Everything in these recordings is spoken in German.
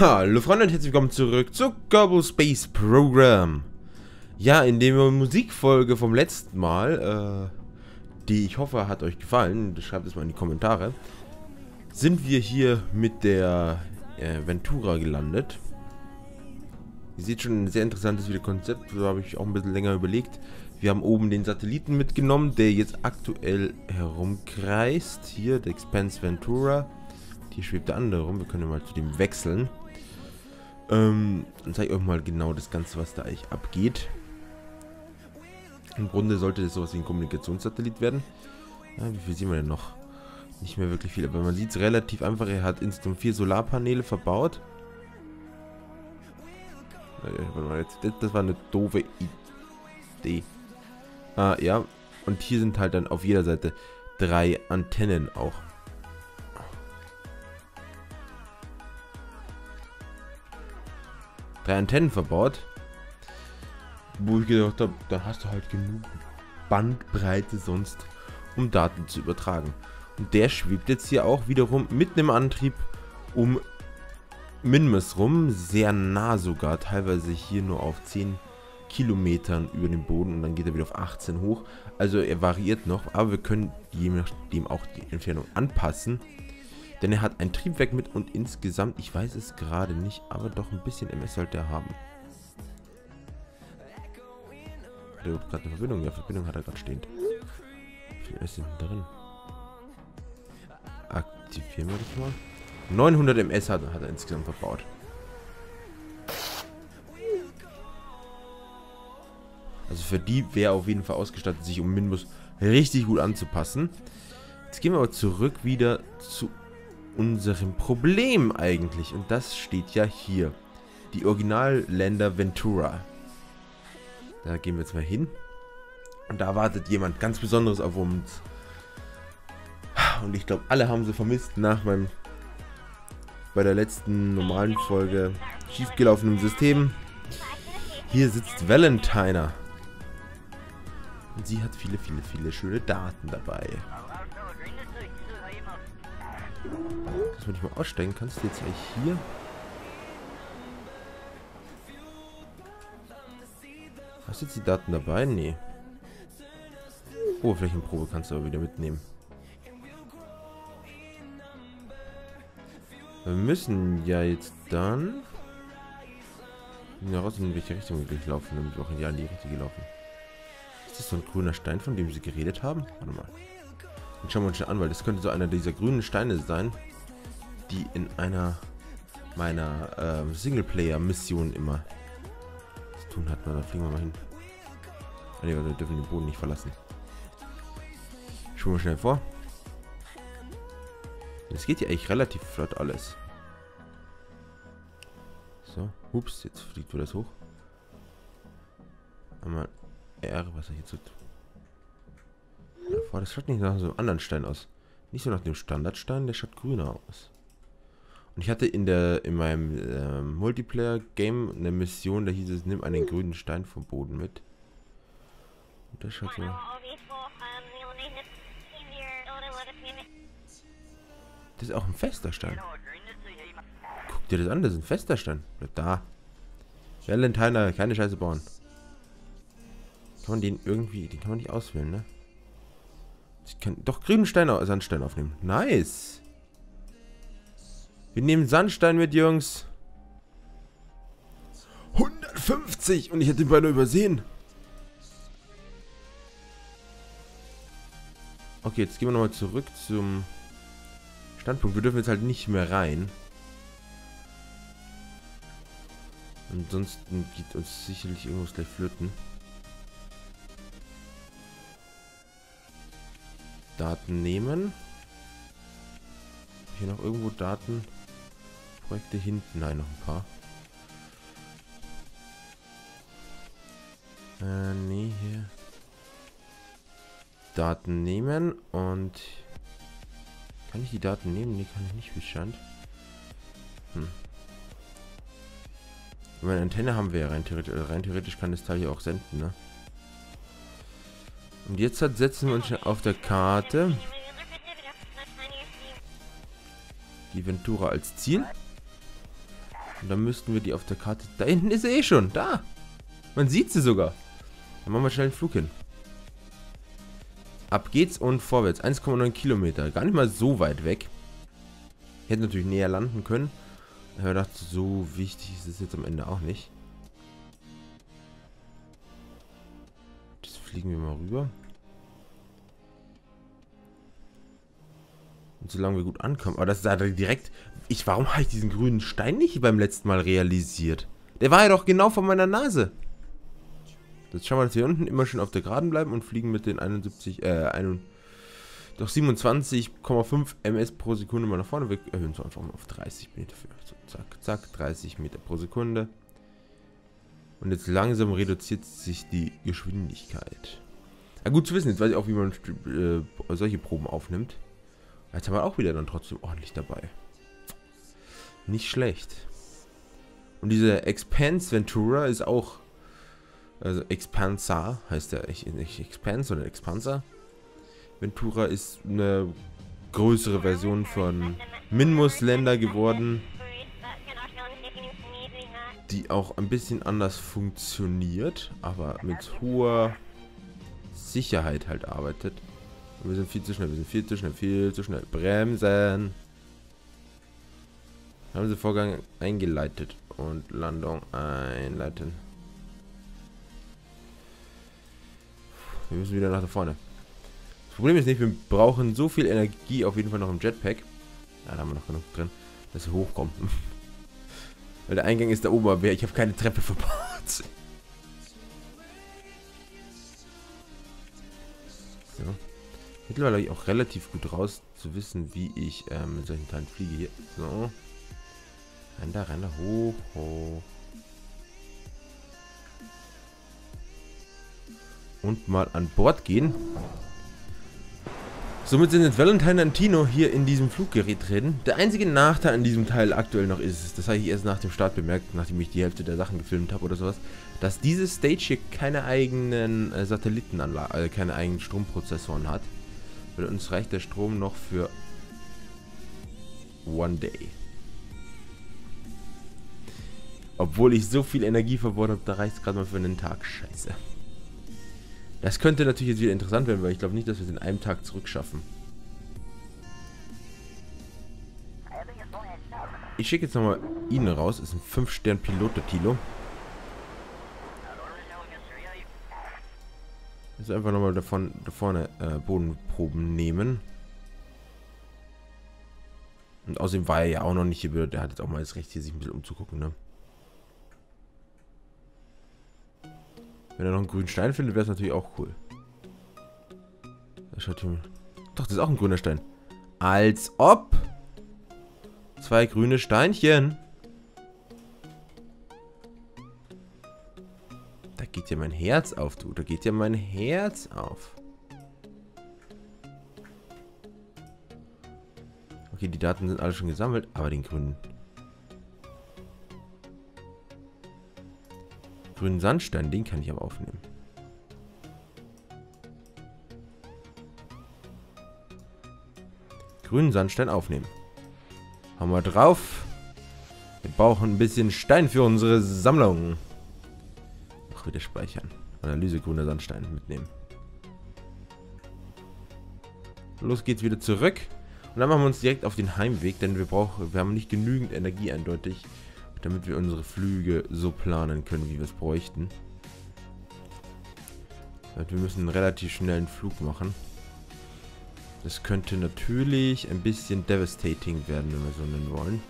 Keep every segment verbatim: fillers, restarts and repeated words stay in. Hallo Freunde und herzlich willkommen zurück zu Kerbal Space Program. Ja, in der Musikfolge vom letzten Mal, äh, die ich hoffe hat euch gefallen, schreibt es mal in die Kommentare, sind wir hier mit der äh, Ventura gelandet. Ihr seht schon, ein sehr interessantes wieder Konzept, da habe ich auch ein bisschen länger überlegt. Wir haben oben den Satelliten mitgenommen, der jetzt aktuell herumkreist, hier der Expanse Ventura. Hier schwebt der andere rum, wir können mal zu dem wechseln. Ähm, dann zeige ich euch mal genau das Ganze, was da eigentlich abgeht. Im Grunde sollte das sowas wie ein Kommunikationssatellit werden. Ja, wie viel sehen wir denn noch? Nicht mehr wirklich viel, aber man sieht es relativ einfach. Er hat insgesamt vier Solarpaneele verbaut. Das war eine doofe Idee. Ah, ja. Und hier sind halt dann auf jeder Seite drei Antennen auch. Drei Antennen verbaut, wo ich gedacht habe, da hast du halt genug Bandbreite sonst, um Daten zu übertragen. Und der schwebt jetzt hier auch wiederum mit einem Antrieb um Minmus rum, sehr nah sogar, teilweise hier nur auf zehn Kilometern über dem Boden und dann geht er wieder auf achtzehn hoch. Also er variiert noch, aber wir können je nachdem auch die Entfernung anpassen. Denn er hat ein Triebwerk mit und insgesamt, ich weiß es gerade nicht, aber doch ein bisschen M S sollte er haben. Hat er überhaupt gerade eine Verbindung? Ja, Verbindung hat er gerade stehend. Wie viel M S sind denn drin? Aktivieren wir das mal. neunhundert M S hat, hat er insgesamt verbaut. Also für die wäre auf jeden Fall ausgestattet, sich um Minmus richtig gut anzupassen. Jetzt gehen wir aber zurück wieder zu unserem Problem eigentlich. Und das steht ja hier. Die Originalländer Ventura. Da gehen wir jetzt mal hin. Und da wartet jemand ganz Besonderes auf uns. Und ich glaube, alle haben sie vermisst nach meinem bei der letzten normalen Folge schiefgelaufenen System. Hier sitzt Valentina. Und sie hat viele, viele, viele schöne Daten dabei. Dass man dich mal aussteigen kannst du jetzt gleich hier. Hast du jetzt die Daten dabei? Nee. Oberflächenprobe kannst du aber wieder mitnehmen. Wir müssen ja jetzt dann heraus, in welche Richtung wir durchlaufen, damit wir auch in die Richtung gelaufen. Ist das so ein grüner Stein, von dem sie geredet haben? Warte mal. Den schauen wir uns schon an, weil das könnte so einer dieser grünen Steine sein, die in einer meiner äh, Singleplayer-Missionen immer zu tun hat. Na, da fliegen wir mal hin. Ah, nee, wir dürfen den Boden nicht verlassen. Schauen wir schnell vor. Es geht hier eigentlich relativ flott alles. So, ups, jetzt fliegt wieder das hoch. Einmal R, was er hier zu tun. Boah, das schaut nicht nach so einem anderen Stein aus. Nicht so nach dem Standardstein, der schaut grüner aus. Und ich hatte in der in meinem äh, Multiplayer-Game eine Mission, da hieß es, nimm einen grünen Stein vom Boden mit. Und das schaut so. Das ist auch ein fester Stein. Guck dir das an, das ist ein fester Stein. Bleib da. Valentiner, keine Scheiße bauen. Kann man den irgendwie, den kann man nicht auswählen, ne? Ich kann doch grünen Stein, Sandstein aufnehmen. Nice. Wir nehmen Sandstein mit, Jungs. hundertfünfzig. Und ich hätte den beinahe übersehen. Okay, jetzt gehen wir nochmal zurück zum Standpunkt. Wir dürfen jetzt halt nicht mehr rein. Ansonsten geht uns sicherlich irgendwas gleich flöten. Daten nehmen. Hier noch irgendwo Daten. Projekte hinten. Nein, noch ein paar. Äh, nee, hier. Daten nehmen und... Kann ich die Daten nehmen? Nee, kann ich nicht, wie es scheint. Hm. Meine Antenne haben wir ja rein theoretisch. Rein theoretisch kann das Teil hier auch senden, ne? Und jetzt halt setzen wir uns auf der Karte die Ventura als Ziel. Und dann müssten wir die auf der Karte... Da hinten ist sie eh schon. Da. Man sieht sie sogar. Dann machen wir schnell einen Flug hin. Ab geht's und vorwärts. eins Komma neun Kilometer. Gar nicht mal so weit weg. Hätte natürlich näher landen können. Aber ich dachte, so wichtig ist es jetzt am Ende auch nicht. Das fliegen wir mal rüber. Und solange wir gut ankommen. Aber das ist da direkt... Ich, warum habe ich diesen grünen Stein nicht beim letzten Mal realisiert? Der war ja doch genau vor meiner Nase. Jetzt schauen wir, dass wir unten immer schön auf der Geraden bleiben und fliegen mit den einundsiebzig, äh, ein, doch siebenundzwanzig Komma fünf Meter pro Sekunde mal nach vorne. Wir erhöhen es einfach mal auf dreißig Meter. Für. So, zack, zack, dreißig Meter pro Sekunde. Und jetzt langsam reduziert sich die Geschwindigkeit. Na gut zu wissen, jetzt weiß ich auch, wie man äh, solche Proben aufnimmt. Jetzt haben wir auch wieder dann trotzdem ordentlich dabei. Nicht schlecht. Und dieser Expanse Ventura ist auch... Also Expansa heißt der, nicht Expanse, sondern Expansa. Ventura ist eine größere Version von Minmus Länder geworden, die auch ein bisschen anders funktioniert, aber mit hoher Sicherheit halt arbeitet. Und wir sind viel zu schnell, wir sind viel zu schnell, viel zu schnell. Bremsen! Haben sie Vorgang eingeleitet und Landung einleiten. Wir müssen wieder nach vorne. Das Problem ist nicht, wir brauchen so viel Energie auf jeden Fall noch im Jetpack. Ja, da haben wir noch genug drin, dass wir hochkommen. Weil der Eingang ist da oben, aber ich habe keine Treppe verbaut. So. Mittlerweile habe ich auch relativ gut raus zu wissen, wie ich ähm, mit solchen Teilen fliege hier. So. Rein da, rein da, hoch, hoch. Und mal an Bord gehen. Somit sind jetzt Valentina und Tilo hier in diesem Fluggerät drin. Der einzige Nachteil an diesem Teil aktuell noch ist, das habe ich erst nach dem Start bemerkt, nachdem ich die Hälfte der Sachen gefilmt habe oder sowas, dass dieses Stage hier keine eigenen äh, Satellitenanlagen, also keine eigenen Stromprozessoren hat. Weil uns reicht der Strom noch für one day. Obwohl ich so viel Energie verbraucht habe, da reicht es gerade mal für einen Tag. Scheiße. Das könnte natürlich jetzt wieder interessant werden, weil ich glaube nicht, dass wir es in einem Tag zurückschaffen. Ich schicke jetzt nochmal ihn raus. Ist ein fünf Stern Pilot, der Tilo. Jetzt einfach nochmal davon, da vorne äh, Bodenproben nehmen. Und außerdem war er ja auch noch nicht hier. Der hat jetzt auch mal das Recht, hier sich ein bisschen umzugucken, ne? Wenn er noch einen grünen Stein findet, wäre es natürlich auch cool. Da schaut hier mal. Doch, das ist auch ein grüner Stein. Als ob! Zwei grüne Steinchen. Da geht ja mein Herz auf, du. Da geht ja mein Herz auf. Okay, die Daten sind alle schon gesammelt, aber den grünen... grünen Sandstein, den kann ich aber aufnehmen. Grünen Sandstein aufnehmen. Haben wir drauf. Wir brauchen ein bisschen Stein für unsere Sammlung. Auch wieder speichern. Analyse grüner Sandstein mitnehmen. Los geht's wieder zurück. Und dann machen wir uns direkt auf den Heimweg, denn wir brauchen, wir haben nicht genügend Energie eindeutig, damit wir unsere Flüge so planen können, wie wir es bräuchten. Wir müssen einen relativ schnellen Flug machen. Das könnte natürlich ein bisschen devastating werden, wenn wir so nennen wollen.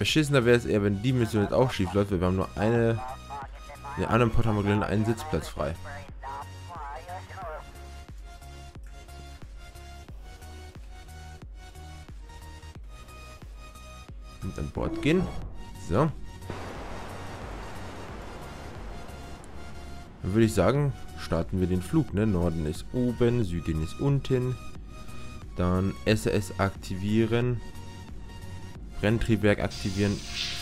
Beschissener wäre es eher, wenn die Mission jetzt auch schief läuft, weil wir haben nur eine... In der anderen Port haben wir gleich einen Sitzplatz frei. An Bord gehen. So. Dann würde ich sagen, starten wir den Flug. Ne? Norden ist oben, Süden ist unten. Dann S S aktivieren. Brenntriebwerk aktivieren.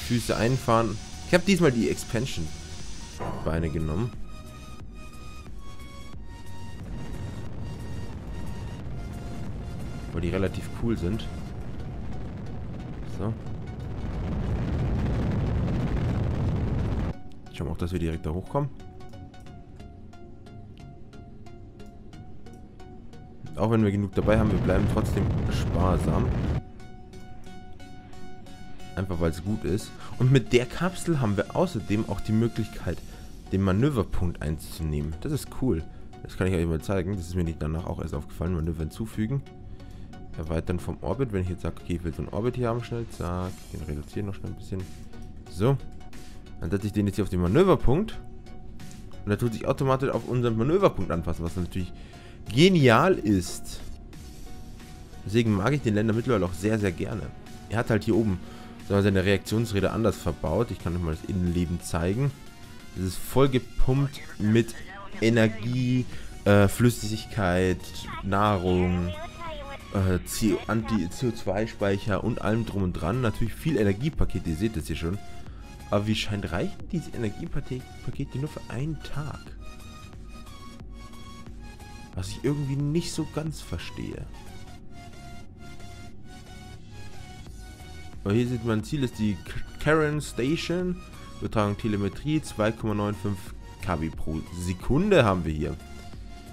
Füße einfahren. Ich habe diesmal die Expansion-Beine genommen. weil die relativ cool sind. So. Ich hoffe auch, dass wir direkt da hochkommen. Auch wenn wir genug dabei haben, wir bleiben trotzdem sparsam. Einfach weil es gut ist. Und mit der Kapsel haben wir außerdem auch die Möglichkeit, den Manöverpunkt einzunehmen. Das ist cool. Das kann ich euch mal zeigen. Das ist mir nicht danach auch erst aufgefallen. Manöver hinzufügen. Erweitern vom Orbit. Wenn ich jetzt sage, okay, ich will so einen Orbit hier haben, schnell. Zack. Den reduzieren noch schnell ein bisschen. So. Dann setze ich den jetzt hier auf den Manöverpunkt. Und er tut sich automatisch auf unseren Manöverpunkt anpassen, was natürlich genial ist. Deswegen mag ich den Länder mittlerweile auch sehr, sehr gerne. Er hat halt hier oben seine Reaktionsräder anders verbaut. Ich kann euch mal das Innenleben zeigen. Das ist voll gepumpt mit Energie, äh, Flüssigkeit, Nahrung, äh, C O zwei Speicher und allem drum und dran. Natürlich viel Energiepaket, ihr seht das hier schon. Aber wie scheint, reichen diese Energiepakete nur für einen Tag. Was ich irgendwie nicht so ganz verstehe. Aber hier sieht man, Ziel ist die Karen Station. Übertragung Telemetrie, zwei Komma fünfundneunzig Kilobyte pro Sekunde haben wir hier.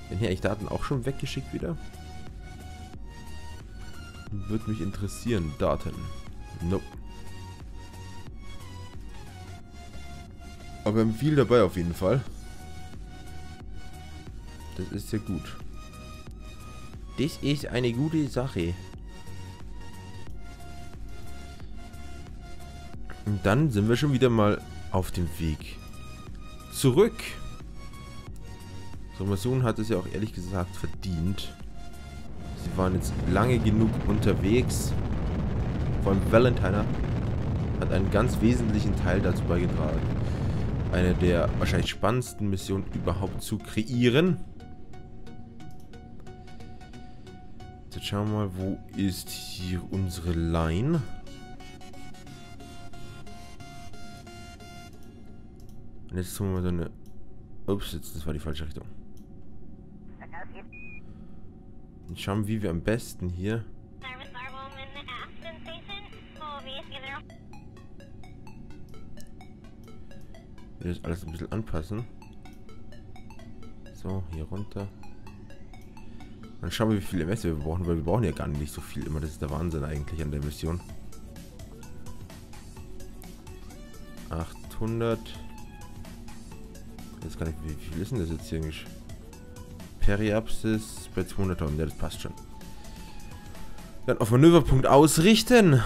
Wenn hier echt Daten auch schon weggeschickt wieder? Würde mich interessieren, Daten. Nope. Aber wir haben viel dabei auf jeden Fall. Das ist ja gut. Das ist eine gute Sache. Und dann sind wir schon wieder mal auf dem Weg zurück. So, Mission hat es ja auch ehrlich gesagt verdient. Sie waren jetzt lange genug unterwegs. Vor allem Valentina hat einen ganz wesentlichen Teil dazu beigetragen, eine der wahrscheinlich spannendsten Missionen überhaupt zu kreieren. Jetzt schauen wir mal, wo ist hier unsere Line? Und jetzt tun wir mal so eine... Ups, jetzt, das war die falsche Richtung. Und schauen, wie wir am besten hier... Wir das alles ein bisschen anpassen. So, hier runter. Dann schauen wir, wie viele M S wir brauchen, weil wir brauchen ja gar nicht so viel immer. Das ist der Wahnsinn eigentlich an der Mission. achthundert... Jetzt kann ich, wie viel ist denn das jetzt hier eigentlich? Periapsis bei zweihunderttausend, ja, das passt schon. Dann auf Manöverpunkt ausrichten.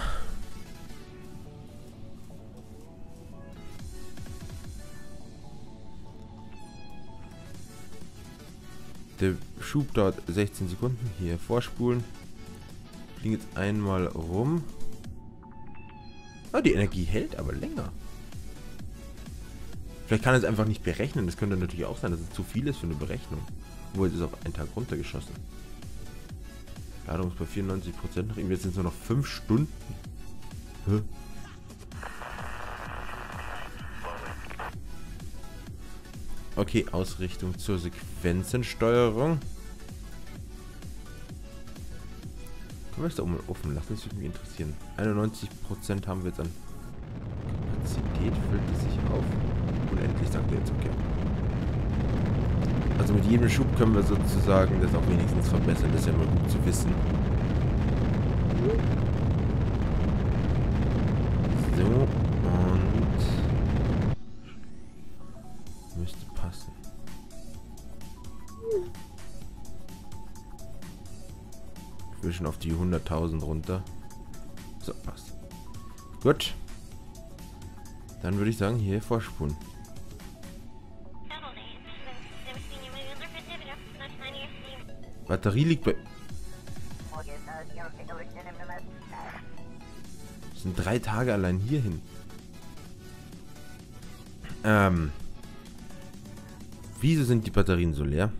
Der Schub dauert sechzehn Sekunden. Hier vorspulen. Fliegen jetzt einmal rum. Ah, die Energie hält aber länger. Vielleicht kann er es einfach nicht berechnen. Das könnte natürlich auch sein, dass es zu viel ist für eine Berechnung. Obwohl, es ist auf einen Tag runtergeschossen. Ladung ist bei vierundneunzig Prozent. Nach ihm jetzt sind es nur noch fünf Stunden. Hä? Okay, Ausrichtung zur Sequenzensteuerung. Können wir es da oben offen lassen? Das würde mich interessieren. einundneunzig Prozent haben wir jetzt an Kapazität. Füllt es sich auf? Endlich sagt er jetzt okay. Also mit jedem Schub können wir sozusagen das auch wenigstens verbessern. Das ist ja immer gut zu wissen. So und müsste passen. Ich will schon auf die hunderttausend runter. So, passt. Gut. Dann würde ich sagen, hier vorspulen. Batterie liegt bei... Das sind drei Tage allein hierhin. Ähm. Wieso sind die Batterien so leer?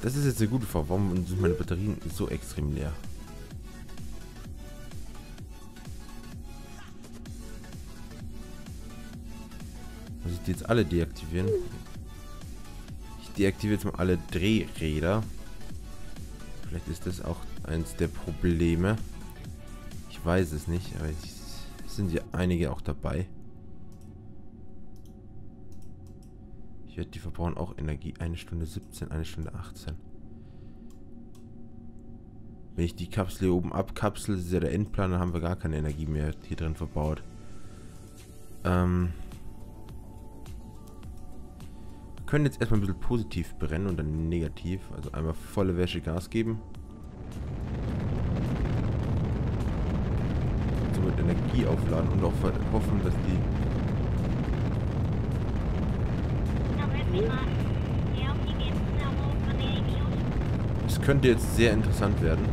Das ist jetzt eine gute Frage. Warum sind meine Batterien so extrem leer? Muss ich die jetzt alle deaktivieren? Ich deaktiviere jetzt mal alle Drehräder. Vielleicht ist das auch eins der Probleme. Ich weiß es nicht, aber es sind ja einige auch dabei. Ich werde die verbrauchen auch Energie. eine Stunde siebzehn, eine Stunde achtzehn. Wenn ich die Kapsel hier oben abkapsel, ist ja der Endplan, dann haben wir gar keine Energie mehr hier drin verbaut. Ähm... Wir können jetzt erstmal ein bisschen positiv brennen und dann negativ. Also einmal volle Wäsche Gas geben. Somit Energie aufladen und auch hoffen, dass die... Es könnte jetzt sehr interessant werden.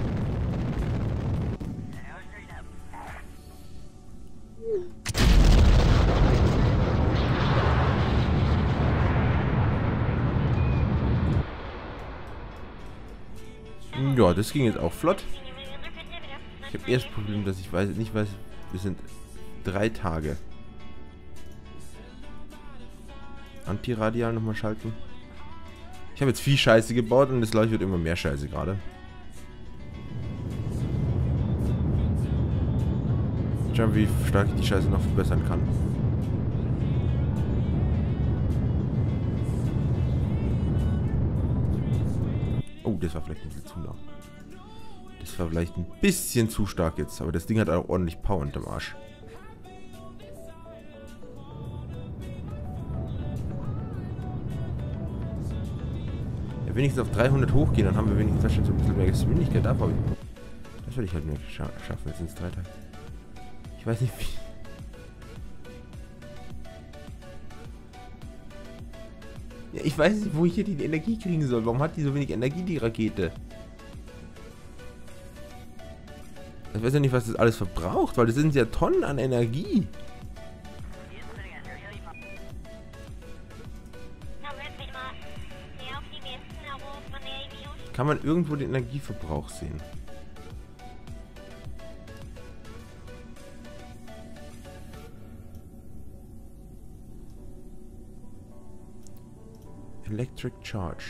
Ja, das ging jetzt auch flott. Ich habe erst das Problem, dass ich weiß, nicht weiß, es sind drei Tage. Antiradial nochmal schalten. Ich habe jetzt viel Scheiße gebaut und das Leuch wird immer mehr Scheiße gerade. Schauen wir, wie stark ich die Scheiße noch verbessern kann. Oh, das war vielleicht ein bisschen zu nah. Das war vielleicht ein bisschen zu stark jetzt, aber das Ding hat auch ordentlich Power unterm Arsch. Ja, wenigstens auf dreihundert hochgehen, dann haben wir wenigstens schon so ein bisschen mehr Geschwindigkeit ab. Das werde ich halt nur scha schaffen, jetzt sind es drei Tage. Ich weiß nicht wie. Ja, ich weiß nicht, wo ich hier die Energie kriegen soll. Warum hat die so wenig Energie, die Rakete? Ich weiß ja nicht, was das alles verbraucht, weil das sind ja Tonnen an Energie. Kann man irgendwo den Energieverbrauch sehen? Electric Charge.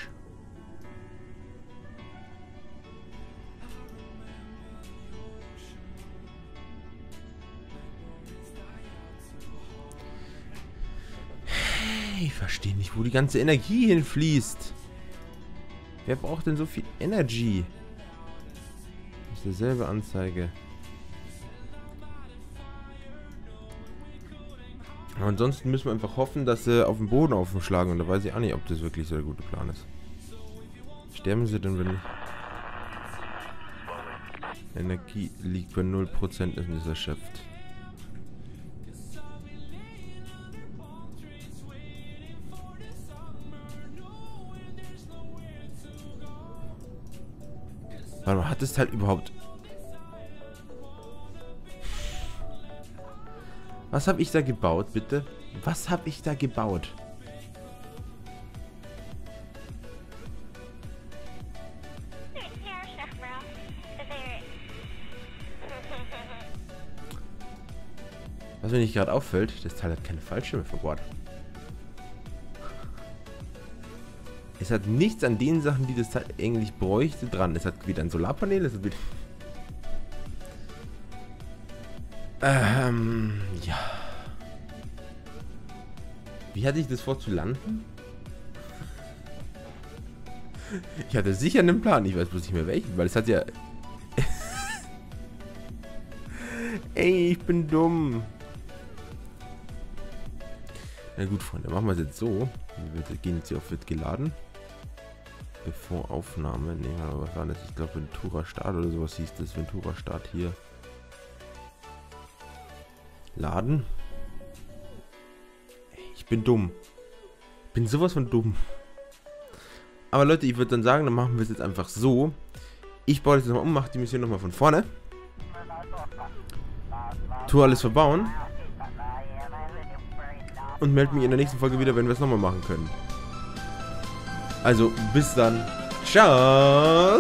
Ich verstehe nicht, wo die ganze Energie hinfließt. Wer braucht denn so viel Energy? Das ist dieselbe Anzeige. Aber ansonsten müssen wir einfach hoffen, dass sie auf den Boden aufschlagen. Und da weiß ich auch nicht, ob das wirklich so der gute Plan ist. Sterben sie denn, wenn ich... Energie liegt bei null Prozent, ist nicht erschöpft. Warte mal, hat das Teil überhaupt... Was habe ich da gebaut, bitte? Was habe ich da gebaut? Was mir nicht gerade auffällt, das Teil hat keine Fallschirme verbohrt. Es hat nichts an den Sachen, die das Teil eigentlich bräuchte, dran. Es hat wieder ein Solarpanel, es hat wieder... Ähm, ja. Wie hatte ich das vor zu landen? Ich hatte sicher einen Plan, ich weiß bloß nicht mehr welchen, weil es hat ja... Ey, ich bin dumm. Na gut, Freunde, machen wir es jetzt so. Wir gehen jetzt hier auf Wird geladen. Bevor Aufnahme. Ne, was war das? Ich glaube Ventura Start oder sowas hieß das. Ventura Start hier. Laden. Ich bin dumm. Bin sowas von dumm. Aber Leute, ich würde dann sagen, dann machen wir es jetzt einfach so. Ich baue das nochmal um, mache die Mission nochmal von vorne. Tu alles verbauen. Und melde mich in der nächsten Folge wieder, wenn wir es nochmal machen können. Also, bis dann. Ciao.